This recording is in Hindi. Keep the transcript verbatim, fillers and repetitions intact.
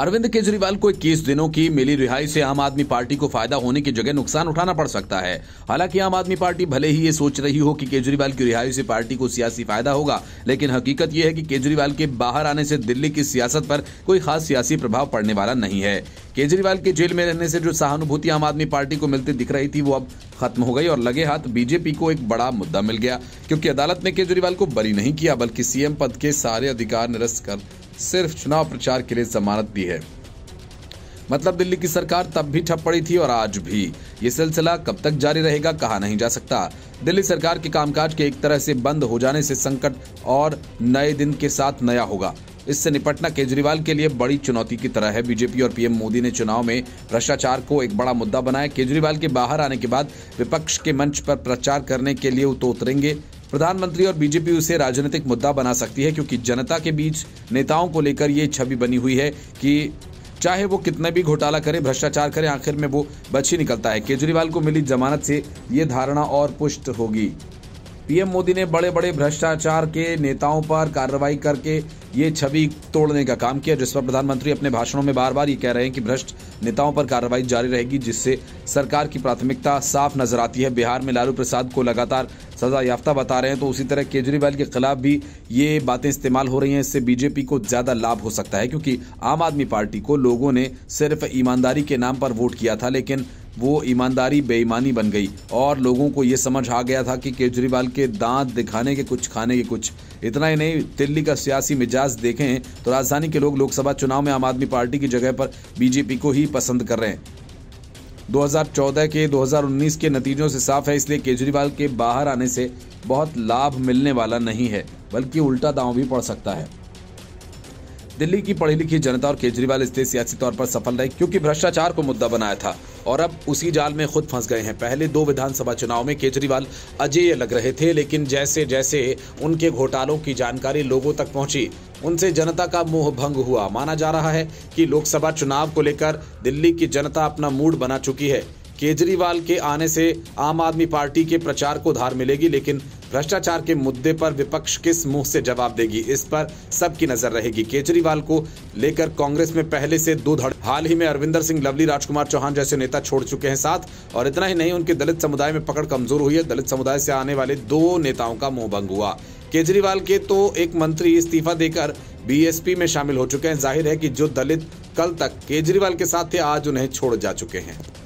अरविंद केजरीवाल को इक्कीस दिनों की मिली रिहाई से आम आदमी पार्टी को फायदा होने की जगह नुकसान उठाना पड़ सकता है। हालांकि आम आदमी पार्टी भले ही ये सोच रही हो कि केजरीवाल की रिहाई से पार्टी को सियासी फायदा होगा, लेकिन हकीकत यह है कि केजरीवाल के बाहर आने से दिल्ली की सियासत पर कोई खास सियासी प्रभाव पड़ने वाला नहीं है। केजरीवाल के जेल में रहने से जो सहानुभूति आम आदमी पार्टी को मिलती दिख रही थी वो अब खत्म हो गई और लगे हाथ बीजेपी को एक बड़ा मुद्दा मिल गया, क्योंकि अदालत ने केजरीवाल को बरी नहीं किया बल्कि सीएम पद के सारे अधिकार निरस्त कर सिर्फ चुनाव प्रचार के लिए जमानत दी है। मतलब दिल्ली की सरकार तब भी ठप पड़ी थी और आज भी। ये सिलसिला कब तक जारी रहेगा कहा नहीं जा सकता। दिल्ली सरकार के कामकाज के एक तरह से बंद हो जाने से संकट और नए दिन के साथ नया होगा। इससे निपटना केजरीवाल के लिए बड़ी चुनौती की तरह है। बीजेपी और पीएम मोदी ने चुनाव में भ्रष्टाचार को एक बड़ा मुद्दा बनाया। केजरीवाल के बाहर आने के बाद विपक्ष के मंच पर प्रचार करने के लिए तो उतरेंगे। प्रधानमंत्री और बीजेपी उसे राजनीतिक मुद्दा बना सकती है, क्योंकि जनता के बीच नेताओं को लेकर ये छवि बनी हुई है कि चाहे वो कितने भी घोटाला करे, भ्रष्टाचार करे, आखिर में वो बच ही निकलता है। केजरीवाल को मिली जमानत से ये धारणा और पुष्ट होगी। पीएम मोदी ने बड़े बड़े भ्रष्टाचार के नेताओं पर कार्रवाई करके ये छवि तोड़ने का काम किया, जिस पर प्रधानमंत्री अपने भाषणों में बार बार ये कह रहे हैं कि भ्रष्ट नेताओं पर कार्रवाई जारी रहेगी, जिससे सरकार की प्राथमिकता साफ नजर आती है। बिहार में लालू प्रसाद को लगातार सजा याफ्ता बता रहे हैं, तो उसी तरह केजरीवाल के खिलाफ भी ये बातें इस्तेमाल हो रही हैं। इससे बीजेपी को ज्यादा लाभ हो सकता है, क्योंकि आम आदमी पार्टी को लोगों ने सिर्फ ईमानदारी के नाम पर वोट किया था, लेकिन वो ईमानदारी बेईमानी बन गई और लोगों को ये समझ आ गया था कि केजरीवाल के दांत दिखाने के कुछ, खाने के कुछ। इतना ही नहीं, दिल्ली का सियासी मिजाज देखें तो राजधानी के लोग लोकसभा चुनाव में आम आदमी पार्टी की जगह पर बीजेपी को ही पसंद कर रहे हैं। दो हज़ार चौदह के दो हज़ार उन्नीस के नतीजों से साफ है, इसलिए केजरीवाल के बाहर आने से बहुत लाभ मिलने वाला नहीं है, बल्कि उल्टा दांव भी पड़ सकता है। दिल्ली की पढ़ी लिखी जनता और केजरीवाल इसलिए सियासी तौर पर सफल रहे क्योंकि भ्रष्टाचार को मुद्दा बनाया था और अब उसी जाल में खुद फंस गए हैं। पहले दो विधानसभा चुनाव में केजरीवाल अजेय लग रहे थे, लेकिन जैसे जैसे उनके घोटालों की जानकारी लोगों तक पहुंची, उनसे जनता का मोह भंग हुआ। माना जा रहा है कि लोकसभा चुनाव को लेकर दिल्ली की जनता अपना मूड बना चुकी है। केजरीवाल के आने से आम आदमी पार्टी के प्रचार को धार मिलेगी, लेकिन भ्रष्टाचार के मुद्दे पर विपक्ष किस मुंह से जवाब देगी, इस पर सबकी नजर रहेगी। केजरीवाल को लेकर कांग्रेस में पहले से दो धड़। हाल ही में अरविंदर सिंह लवली, राजकुमार चौहान जैसे नेता छोड़ चुके हैं साथ, और इतना ही नहीं, उनके दलित समुदाय में पकड़ कमजोर हुई है। दलित समुदाय से आने वाले दो नेताओं का मुंह भंग हुआ। केजरीवाल के तो एक मंत्री इस्तीफा देकर बी एस पी में शामिल हो चुके हैं। जाहिर है कि जो दलित कल तक केजरीवाल के साथ थे आज उन्हें छोड़ जा चुके हैं।